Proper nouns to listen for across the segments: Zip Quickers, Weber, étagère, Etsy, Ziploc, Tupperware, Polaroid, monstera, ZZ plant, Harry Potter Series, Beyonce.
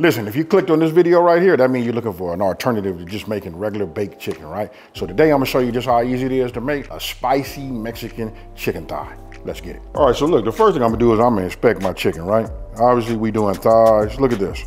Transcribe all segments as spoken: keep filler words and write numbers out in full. Listen, if you clicked on this video right here, that means you're looking for an alternative to just making regular baked chicken, right? So today I'm gonna show you just how easy it is to make a spicy Mexican chicken thigh. Let's get it. All right, so look, the first thing I'm gonna do is I'm gonna inspect my chicken, right? Obviously we doing thighs, look at this.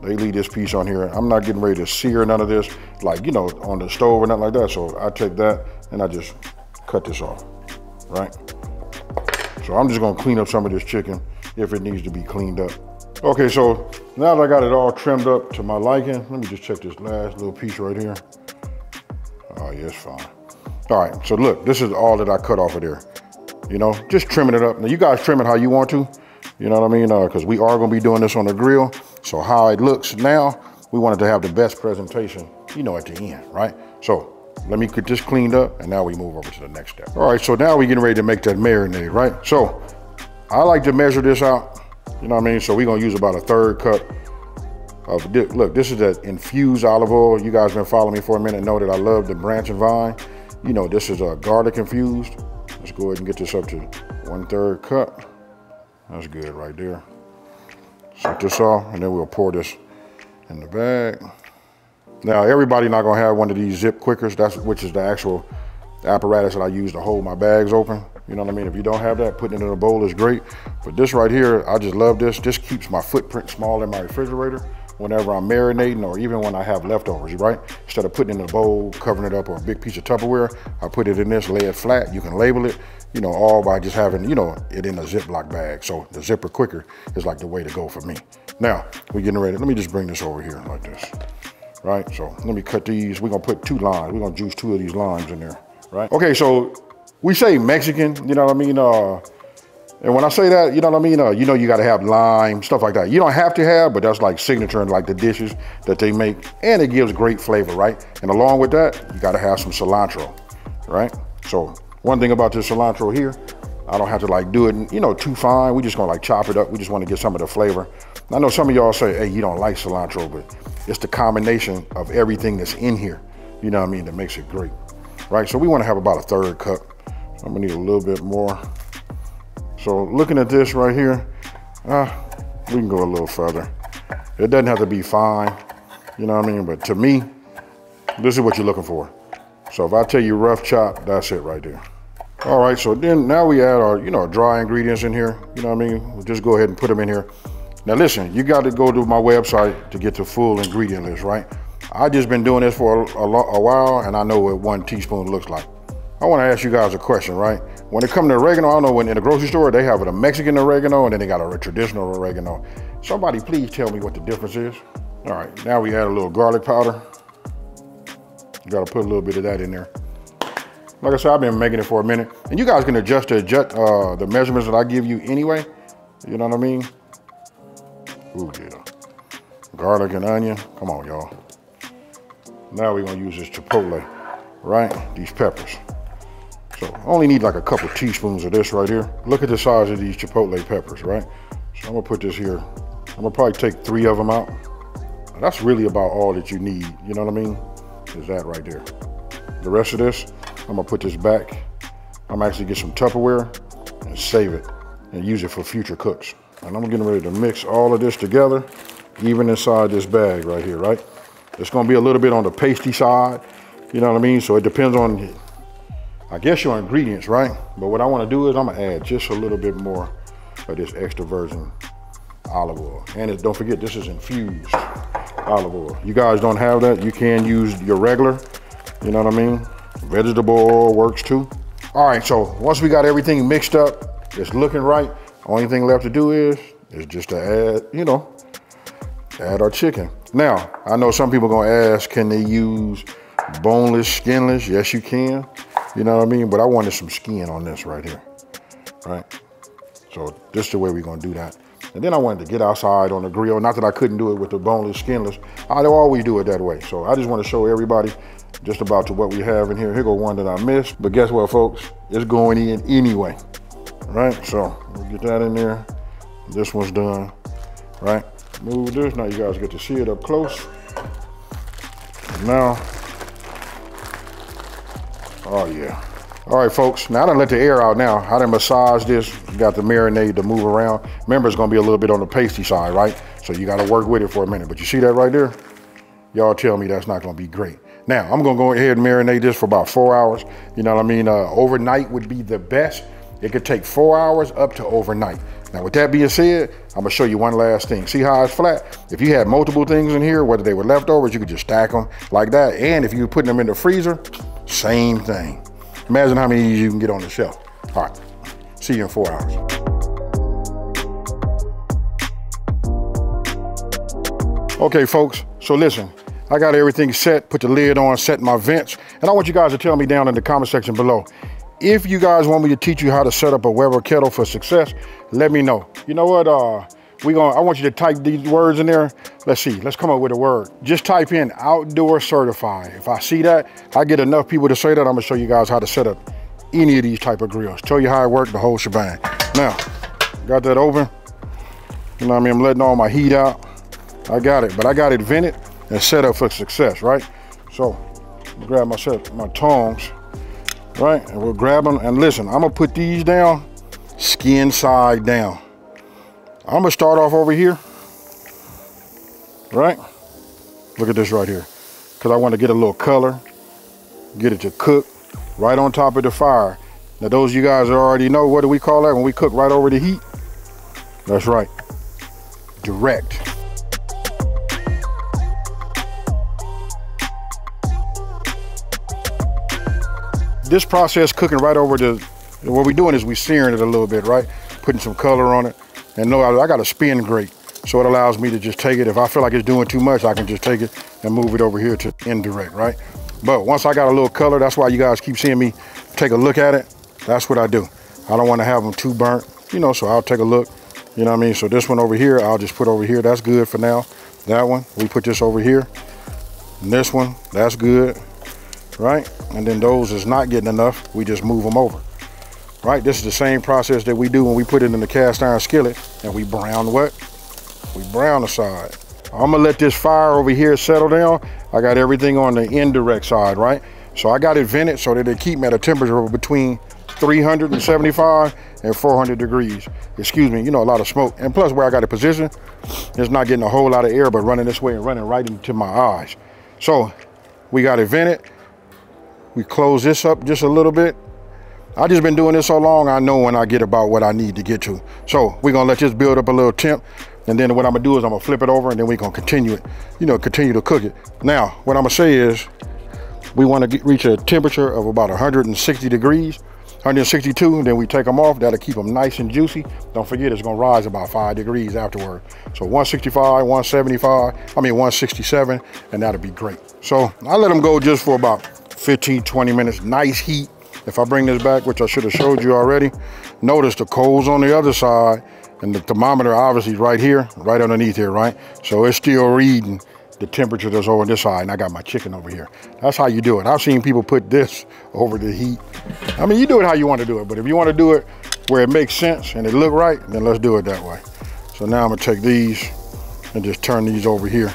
They leave this piece on here. I'm not getting ready to sear none of this, like, you know, on the stove or nothing like that. So I take that and I just cut this off, right? So I'm just gonna clean up some of this chicken if it needs to be cleaned up. Okay, so now that I got it all trimmed up to my liking, let me just check this last little piece right here. Oh yeah, it's fine. All right, so look, this is all that I cut off of there. You know, just trimming it up. Now you guys trim it how you want to, you know what I mean? Because uh, we are gonna be doing this on the grill. So how it looks now, we wanted to have the best presentation, you know, at the end, right? So let me get this cleaned up and now we move over to the next step. All right, so now we're getting ready to make that marinade, right? So I like to measure this out. You know what I mean? So we're gonna use about a third cup of this. Look, this is that infused olive oil. You guys been following me for a minute, know that I love the Branch and Vine. You know, this is a garlic infused. Let's go ahead and get this up to one third cup. That's good right there. Set this off, and then we'll pour this in the bag. Now, everybody not gonna have one of these Zip Quickers, that's, which is the actual apparatus that I use to hold my bags open. You know what I mean? If you don't have that, putting it in a bowl is great. But this right here, I just love this. This keeps my footprint small in my refrigerator whenever I'm marinating or even when I have leftovers, right? Instead of putting it in a bowl, covering it up, or a big piece of Tupperware, I put it in this, lay it flat. You can label it, you know, all by just having, you know, it in a Ziploc bag. So the Zipper Quicker is like the way to go for me. Now, we're getting ready. Let me just bring this over here like this, right? So let me cut these. We're gonna put two limes. We're gonna juice two of these limes in there, right? Okay, so we say Mexican, you know what I mean? Uh, and when I say that, you know what I mean? Uh, you know you gotta have lime, stuff like that. You don't have to have, but that's like signature in like the dishes that they make, and it gives great flavor, right? And along with that, you gotta have some cilantro, right? So one thing about this cilantro here, I don't have to like do it, you know, too fine. We just gonna like chop it up. We just wanna get some of the flavor. And I know some of y'all say, hey, you don't like cilantro, but it's the combination of everything that's in here, you know what I mean, that makes it great, right? So we wanna have about a third cup. I'm gonna need a little bit more. So looking at this right here, uh, we can go a little further. It doesn't have to be fine, you know what I mean? But to me, this is what you're looking for. So if I tell you rough chop, that's it right there. All right, so then now we add our, you know, dry ingredients in here, you know what I mean? We'll just go ahead and put them in here. Now listen, you gotta go to my website to get the full ingredient list, right? I just been doing this for a, a, a while and I know what one teaspoon looks like. I wanna ask you guys a question, right? When it comes to oregano, I don't know, when in the grocery store, they have a Mexican oregano and then they got a traditional oregano. Somebody please tell me what the difference is. All right, now we add a little garlic powder. You gotta put a little bit of that in there. Like I said, I've been making it for a minute and you guys can adjust the, adjust, uh, the measurements that I give you anyway. You know what I mean? Ooh yeah. Garlic and onion, come on y'all. Now we're gonna use this chipotle, right? These peppers. So I only need like a couple teaspoons of this right here. Look at the size of these chipotle peppers, right? So I'm gonna put this here. I'm gonna probably take three of them out. Now that's really about all that you need, you know what I mean? Is that right there. The rest of this, I'm gonna put this back. I'm actually get some Tupperware and save it and use it for future cooks. And I'm getting ready to mix all of this together, even inside this bag right here, right? It's gonna be a little bit on the pasty side, you know what I mean? So it depends on, I guess, your ingredients, right? But what I wanna do is I'm gonna add just a little bit more of this extra virgin olive oil. And it, don't forget, this is infused olive oil. You guys don't have that, you can use your regular, you know what I mean? Vegetable oil works too. All right, so once we got everything mixed up, it's looking right. Only thing left to do is, is just to add, you know, add our chicken. Now, I know some people gonna ask, can they use boneless, skinless? Yes, you can. You know what I mean? But I wanted some skin on this right here, right? So this is the way we're gonna do that. And then I wanted to get outside on the grill. Not that I couldn't do it with the boneless, skinless. I always do it that way. So I just wanna show everybody just about to what we have in here. Here go one that I missed. But guess what, folks? It's going in anyway, right? So we'll get that in there. This one's done, right? Move this, now you guys get to see it up close. And now, oh yeah. All right, folks, now I done let the air out now. I done massage this, got the marinade to move around. Remember, it's gonna be a little bit on the pasty side, right? So you gotta work with it for a minute. But you see that right there? Y'all tell me that's not gonna be great. Now, I'm gonna go ahead and marinate this for about four hours. You know what I mean? Uh, overnight would be the best. It could take four hours up to overnight. Now, with that being said, I'm gonna show you one last thing. See how it's flat? If you had multiple things in here, whether they were leftovers, you could just stack them like that. And if you were putting them in the freezer, same thing. Imagine how many you can get on the shelf. All right, see you in four hours. Okay, folks, so listen, I got everything set, put the lid on, set my vents, and I want you guys to tell me down in the comment section below, if you guys want me to teach you how to set up a Weber kettle for success, let me know. You know what, uh, we gonna, I want you to type these words in there. Let's see, let's come up with a word. Just type in outdoor certified. If I see that, I get enough people to say that, I'm gonna show you guys how to set up any of these type of grills. Tell you how it worked, the whole shebang. Now, got that open. You know what I mean, I'm letting all my heat out. I got it, but I got it vented and set up for success, right? So, grab my set, my tongs, right? And we'll grab them, and listen, I'm gonna put these down, skin side down. I'm gonna start off over here, right? Look at this right here, because I want to get a little color, get it to cook right on top of the fire. Now, those of you guys that already know, what do we call that when we cook right over the heat? That's right, direct. This process cooking right over the, what we're doing is we searing it a little bit, right? Putting some color on it. And no, I, I got a spin grate, so it allows me to just take it. If I feel like it's doing too much, I can just take it and move it over here to indirect, right? But once I got a little color, that's why you guys keep seeing me take a look at it. That's what I do. I don't want to have them too burnt, you know, so I'll take a look, you know what I mean? So this one over here, I'll just put over here. That's good for now. That one, we put this over here. And this one, that's good. Right? And then those is not getting enough, we just move them over. Right? This is the same process that we do when we put it in the cast iron skillet and we brown what? We brown the side. I'm gonna let this fire over here settle down. I got everything on the indirect side, right? So I got it vented so that it keep me at a temperature of between three hundred seventy-five and four hundred degrees. Excuse me, you know, a lot of smoke. And plus where I got it positioned, it's not getting a whole lot of air, but running this way and running right into my eyes. So we got it vented. We close this up just a little bit. I just been doing this so long, I know when I get about what I need to get to. So we're gonna let this build up a little temp, and then what I'm gonna do is I'm gonna flip it over and then we're gonna continue it, you know, continue to cook it. Now, what I'm gonna say is we wanna get, reach a temperature of about one hundred sixty degrees, one hundred sixty-two, and then we take them off. That'll keep them nice and juicy. Don't forget, it's gonna rise about five degrees afterward. So one sixty-five, one seventy-five, I mean one sixty-seven, and that'll be great. So I let them go just for about fifteen, twenty minutes, nice heat. If I bring this back, which I should have showed you already, notice the coals on the other side and the thermometer obviously right here, right underneath here, right? So it's still reading the temperature that's over this side, and I got my chicken over here. That's how you do it. I've seen people put this over the heat. I mean, you do it how you want to do it, but if you want to do it where it makes sense and it look right, then let's do it that way. So now I'm gonna take these and just turn these over here.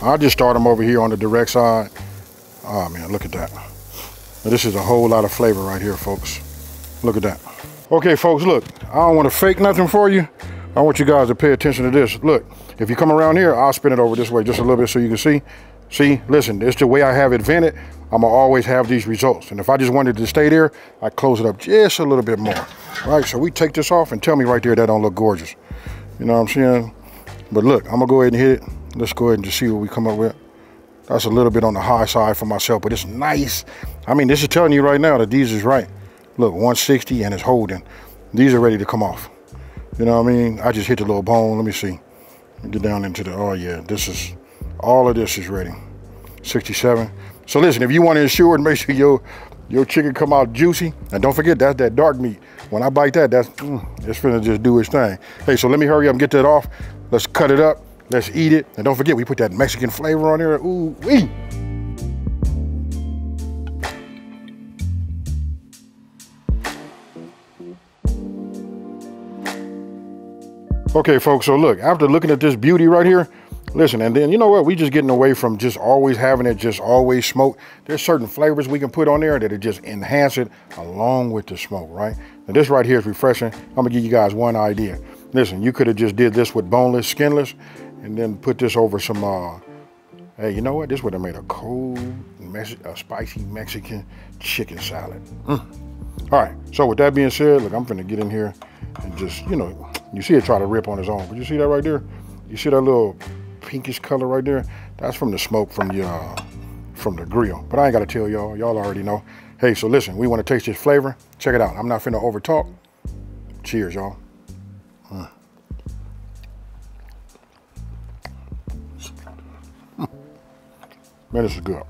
I'll just start them over here on the direct side. Oh man, look at that. This is a whole lot of flavor right here, folks. Look at that. Okay, folks, look, I don't want to fake nothing for you. I want you guys to pay attention to this. Look, if you come around here, I'll spin it over this way just a little bit so you can see. See, listen, it's the way I have it vented. I'm gonna always have these results. And if I just wanted to stay there, I close it up just a little bit more. All right, so we take this off, and tell me right there that don't look gorgeous. You know what I'm saying? But look, I'm gonna go ahead and hit it. Let's go ahead and just see what we come up with. That's a little bit on the high side for myself, but it's nice. I mean, this is telling you right now that these is right. Look, one sixty, and it's holding. These are ready to come off. You know what I mean? I just hit the little bone. Let me see. Get down into the, oh yeah, this is, all of this is ready. sixty-seven. So listen, if you want to ensure and make sure your, your chicken come out juicy, and don't forget, that's that dark meat. When I bite that, that's, mm, it's finna just do its thing. Hey, so let me hurry up and get that off. Let's cut it up. Let's eat it. And don't forget, we put that Mexican flavor on there. Ooh, wee. Okay, folks, so look, after looking at this beauty right here, listen, and then you know what? We just getting away from just always having it, just always smoke. There's certain flavors we can put on there that'll just enhance it along with the smoke, right? And this right here is refreshing. I'm gonna give you guys one idea. Listen, you could have just did this with boneless, skinless, and then put this over some, uh, hey, you know what? This would have made a cold, a spicy Mexican chicken salad. Mm. All right, so with that being said, look, I'm finna get in here and just, you know, you see it try to rip on its own, but you see that right there? You see that little pinkish color right there? That's from the smoke from the, uh, from the grill. But I ain't gotta tell y'all, y'all already know. Hey, so listen, we wanna taste this flavor. Check it out, I'm not finna over talk. Cheers, y'all. Mm. Man, this is good.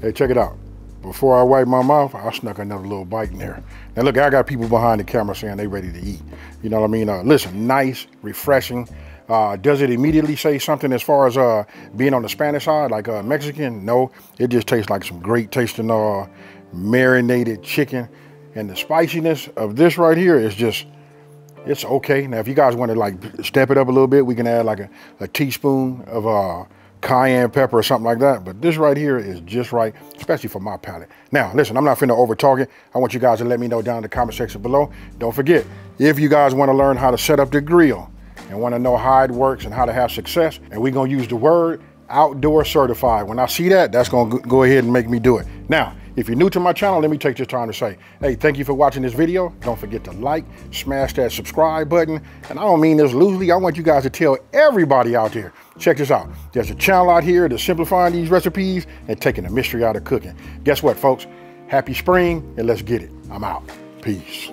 Hey, check it out. Before I wipe my mouth, I snuck another little bite in there. Now look, I got people behind the camera saying they ready to eat. You know what I mean? Uh, listen, nice, refreshing. Uh, does it immediately say something as far as uh, being on the Spanish side, like uh, Mexican? No, it just tastes like some great tasting uh, marinated chicken. And the spiciness of this right here is just, it's okay. Now, if you guys want to like step it up a little bit, we can add like a, a teaspoon of uh, cayenne pepper or something like that. But this right here is just right, especially for my palate. Now, listen, I'm not finna over talk it. I want you guys to let me know down in the comment section below. Don't forget, if you guys want to learn how to set up the grill and want to know how it works and how to have success, and we're going to use the word outdoor certified. When I see that, that's going to go ahead and make me do it. Now, if you're new to my channel, let me take this time to say, hey, thank you for watching this video. Don't forget to like, smash that subscribe button. And I don't mean this loosely. I want you guys to tell everybody out there, check this out. There's a channel out here that's simplifying these recipes and taking the mystery out of cooking. Guess what, folks? Happy spring, and let's get it. I'm out. Peace.